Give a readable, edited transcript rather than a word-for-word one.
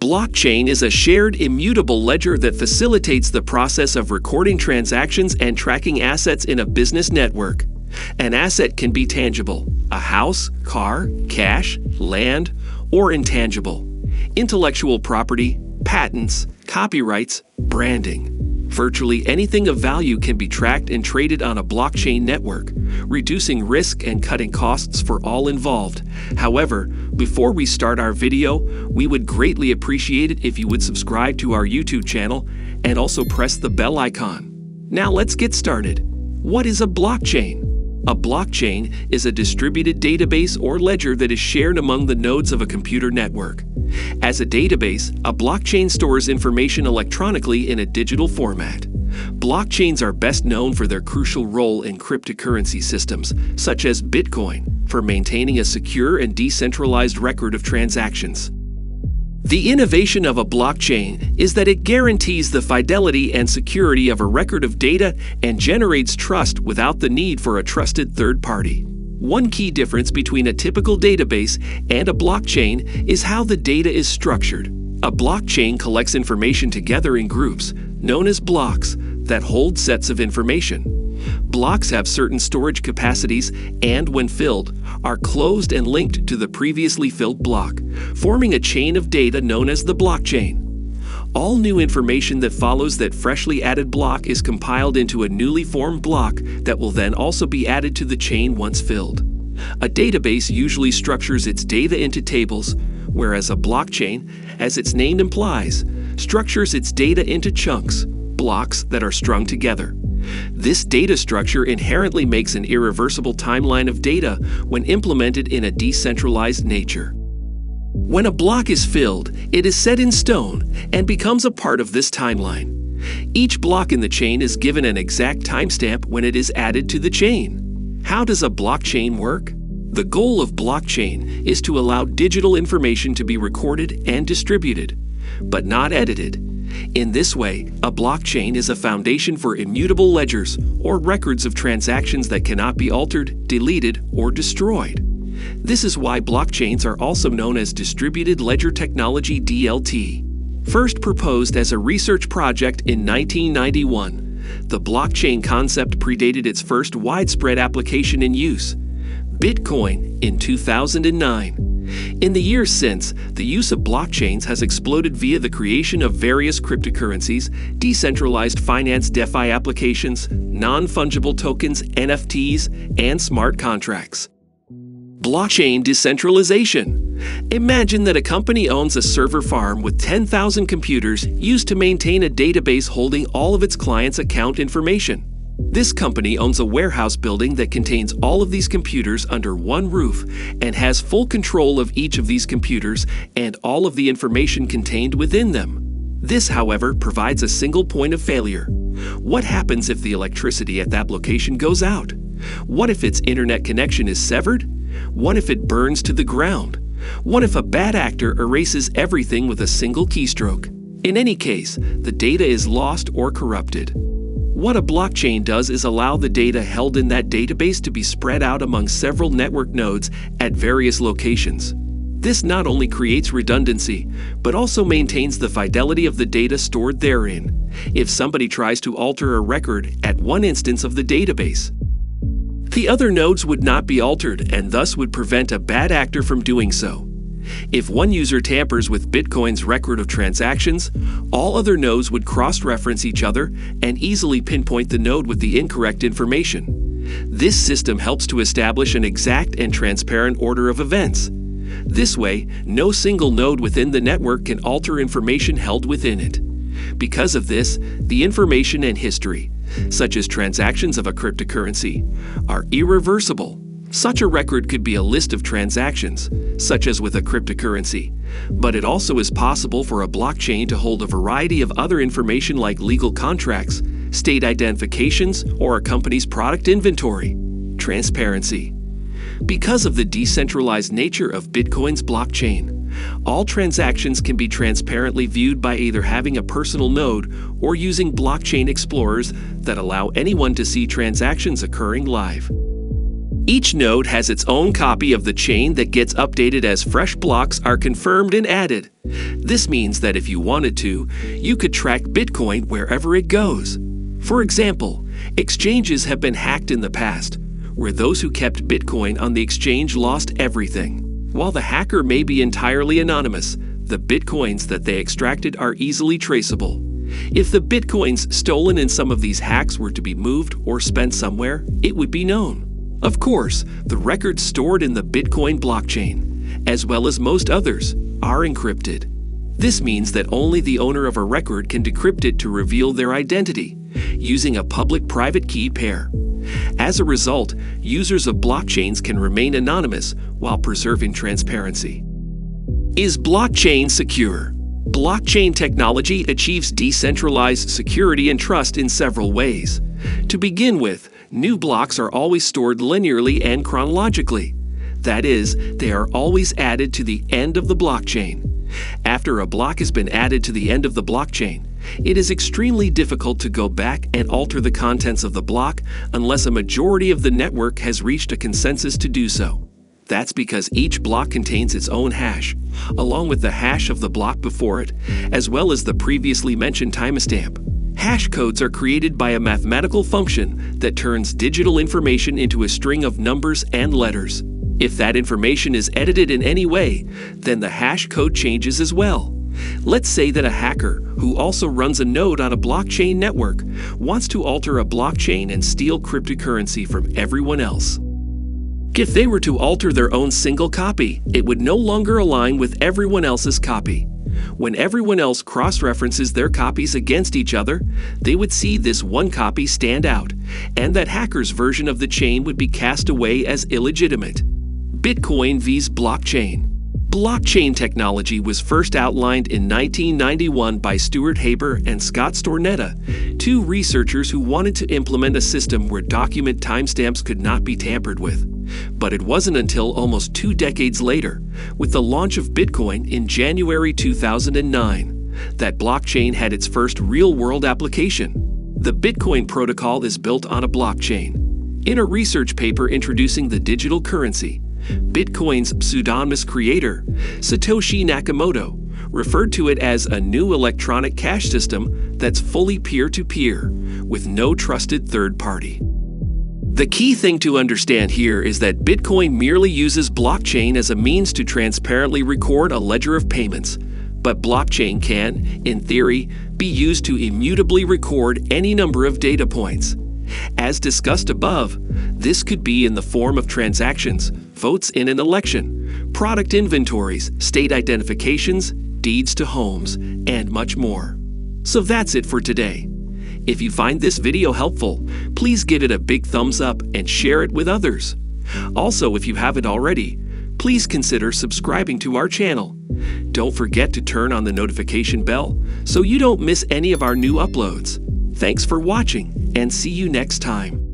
Blockchain is a shared, immutable ledger that facilitates the process of recording transactions and tracking assets in a business network. An asset can be tangible, a house, car, cash, land, or intangible, intellectual property, patents, copyrights, branding. Virtually anything of value can be tracked and traded on a blockchain network, reducing risk and cutting costs for all involved. However, before we start our video, we would greatly appreciate it if you would subscribe to our YouTube channel and also press the bell icon. Now let's get started. What is a blockchain? A blockchain is a distributed database or ledger that is shared among the nodes of a computer network. As a database, a blockchain stores information electronically in a digital format. Blockchains are best known for their crucial role in cryptocurrency systems, such as Bitcoin, for maintaining a secure and decentralized record of transactions. The innovation of a blockchain is that it guarantees the fidelity and security of a record of data and generates trust without the need for a trusted third party. One key difference between a typical database and a blockchain is how the data is structured. A blockchain collects information together in groups, known as blocks, that hold sets of information. Blocks have certain storage capacities and, when filled, are closed and linked to the previously filled block, forming a chain of data known as the blockchain. All new information that follows that freshly added block is compiled into a newly formed block that will then also be added to the chain once filled. A database usually structures its data into tables, whereas a blockchain, as its name implies, structures its data into chunks, blocks that are strung together. This data structure inherently makes an irreversible timeline of data when implemented in a decentralized nature. When a block is filled, it is set in stone and becomes a part of this timeline. Each block in the chain is given an exact timestamp when it is added to the chain. How does a blockchain work? The goal of blockchain is to allow digital information to be recorded and distributed, but not edited. In this way, a blockchain is a foundation for immutable ledgers or records of transactions that cannot be altered, deleted, or destroyed. This is why blockchains are also known as distributed ledger technology (DLT). First proposed as a research project in 1991, the blockchain concept predated its first widespread application in use, Bitcoin, in 2009. In the years since, the use of blockchains has exploded via the creation of various cryptocurrencies, decentralized finance (DeFi) applications, non-fungible tokens (NFTs), and smart contracts. Blockchain decentralization. Imagine that a company owns a server farm with 10,000 computers used to maintain a database holding all of its clients' account information. This company owns a warehouse building that contains all of these computers under one roof and has full control of each of these computers and all of the information contained within them. This, however, provides a single point of failure. What happens if the electricity at that location goes out? What if its internet connection is severed? What if it burns to the ground? What if a bad actor erases everything with a single keystroke? In any case, the data is lost or corrupted. What a blockchain does is allow the data held in that database to be spread out among several network nodes at various locations. This not only creates redundancy, but also maintains the fidelity of the data stored therein, if somebody tries to alter a record at one instance of the database. The other nodes would not be altered and thus would prevent a bad actor from doing so. If one user tampers with Bitcoin's record of transactions, all other nodes would cross-reference each other and easily pinpoint the node with the incorrect information. This system helps to establish an exact and transparent order of events. This way, no single node within the network can alter information held within it. Because of this, the information and history, such as transactions of a cryptocurrency, are irreversible. Such a record could be a list of transactions, such as with a cryptocurrency, but it also is possible for a blockchain to hold a variety of other information like legal contracts, state identifications, or a company's product inventory. Transparency. Because of the decentralized nature of Bitcoin's blockchain, all transactions can be transparently viewed by either having a personal node or using blockchain explorers that allow anyone to see transactions occurring live. Each node has its own copy of the chain that gets updated as fresh blocks are confirmed and added. This means that if you wanted to, you could track Bitcoin wherever it goes. For example, exchanges have been hacked in the past, where those who kept Bitcoin on the exchange lost everything. While the hacker may be entirely anonymous, the Bitcoins that they extracted are easily traceable. If the Bitcoins stolen in some of these hacks were to be moved or spent somewhere, it would be known. Of course, the records stored in the Bitcoin blockchain, as well as most others, are encrypted. This means that only the owner of a record can decrypt it to reveal their identity, using a public-private key pair. As a result, users of blockchains can remain anonymous while preserving transparency. Is blockchain secure? Blockchain technology achieves decentralized security and trust in several ways. To begin with, new blocks are always stored linearly and chronologically. That is, they are always added to the end of the blockchain. After a block has been added to the end of the blockchain, it is extremely difficult to go back and alter the contents of the block unless a majority of the network has reached a consensus to do so. That's because each block contains its own hash, along with the hash of the block before it, as well as the previously mentioned timestamp. Hash codes are created by a mathematical function that turns digital information into a string of numbers and letters. If that information is edited in any way, then the hash code changes as well. Let's say that a hacker, who also runs a node on a blockchain network, wants to alter a blockchain and steal cryptocurrency from everyone else. If they were to alter their own single copy, it would no longer align with everyone else's copy. When everyone else cross-references their copies against each other, they would see this one copy stand out, and that hacker's version of the chain would be cast away as illegitimate. Bitcoin vs. blockchain. Blockchain technology was first outlined in 1991 by Stuart Haber and Scott Stornetta, two researchers who wanted to implement a system where document timestamps could not be tampered with. But it wasn't until almost 2 decades later, with the launch of Bitcoin in January 2009, that blockchain had its first real-world application. The Bitcoin protocol is built on a blockchain. In a research paper introducing the digital currency, Bitcoin's pseudonymous creator, Satoshi Nakamoto, referred to it as a new electronic cash system that's fully peer-to-peer, with no trusted third party. The key thing to understand here is that Bitcoin merely uses blockchain as a means to transparently record a ledger of payments, but blockchain can, in theory, be used to immutably record any number of data points. As discussed above, this could be in the form of transactions, votes in an election, product inventories, state identifications, deeds to homes, and much more. So that's it for today. If you find this video helpful, please give it a big thumbs up and share it with others. Also, if you haven't already, please consider subscribing to our channel. Don't forget to turn on the notification bell so you don't miss any of our new uploads. Thanks for watching, and see you next time.